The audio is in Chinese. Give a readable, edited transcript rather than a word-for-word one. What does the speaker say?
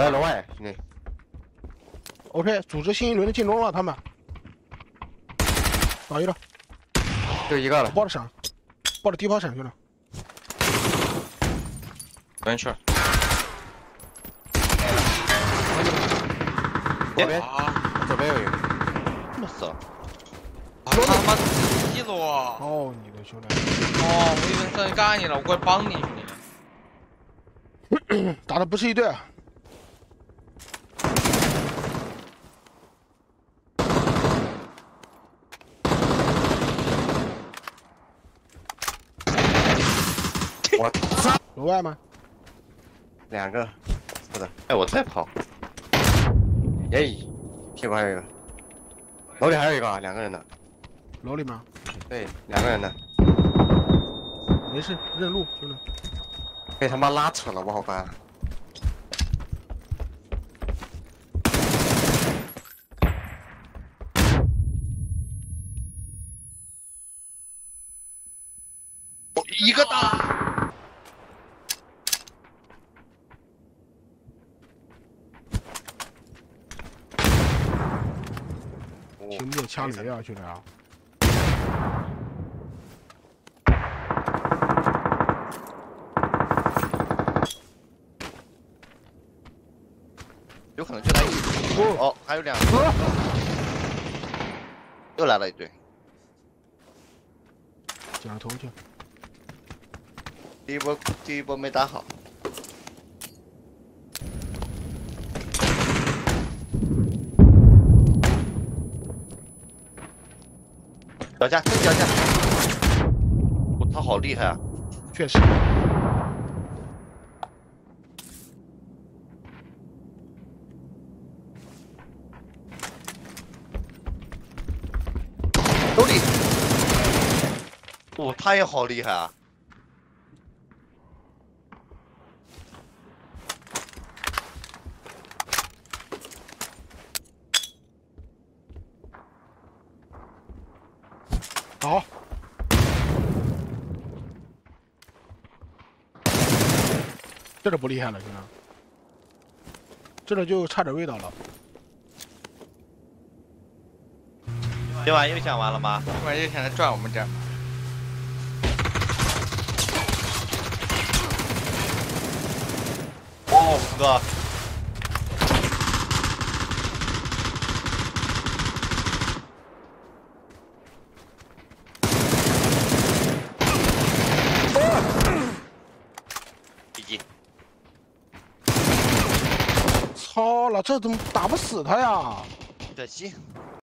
好像楼外兄弟。OK， 组织新一轮的进攻了，他们。倒一个，就一个了。抱着闪，抱着低抛闪去了。完事儿。左边，左边有一个。这么死。 他妈激死我！哦，你的兄弟！哦，我以为算干你了，我过来帮你兄弟。打的不是一队啊！我操！楼外吗？两个，是的。哎，我在跑。哎，屁股还有一个，楼里还有一个啊，两个人的。 楼里吗？对，两个人的，没事，认路，兄弟。被他妈拉扯了，我好烦。我一个打。听不见枪雷啊，兄弟啊！ 有可能就来一堆哦，还有两个，又来了一堆。捡头去。第一波没打好。脚下，脚下！我操，好厉害啊！确实。 哦，他也好厉害啊！好，这个不厉害了，兄弟，这个就差点味道了。今晚又想玩了吗？今晚又想来转我们这。 哦，五个。GG。操了，这怎么打不死他呀？可惜。